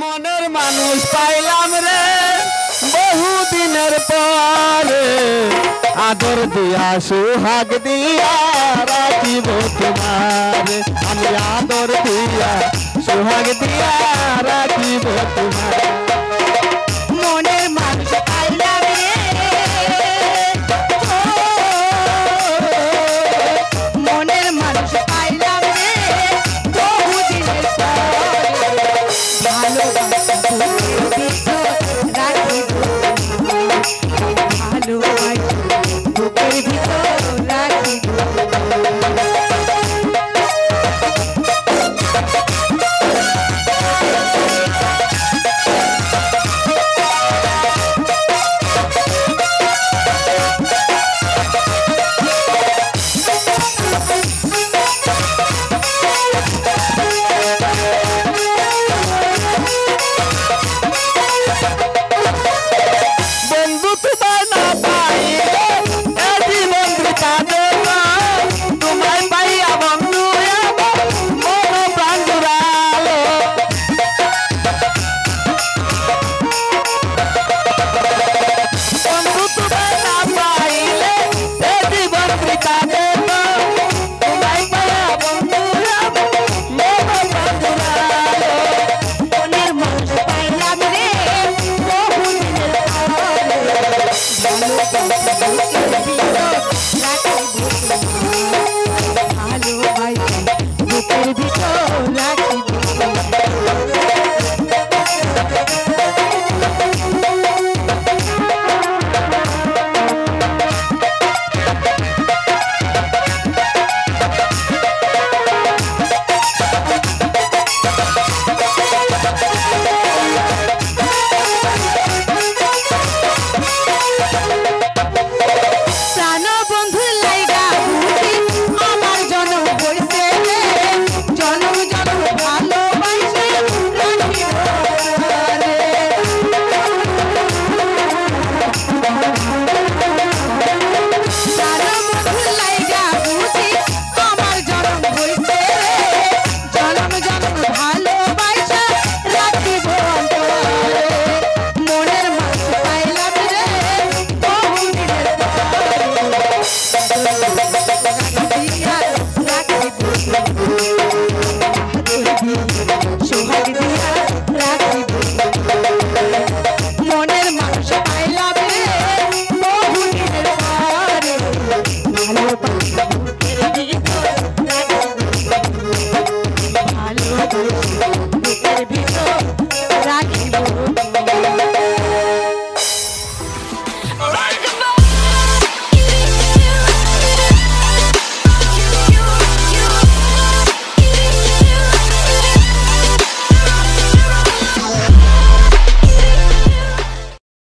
মনের মানুষ পাইলাম রে বহু দিনের পরে আদর দিয়া সোহাগ দিয়া রাখিব তোমারে আমি আদর দিয়া সোহাগ দিয়া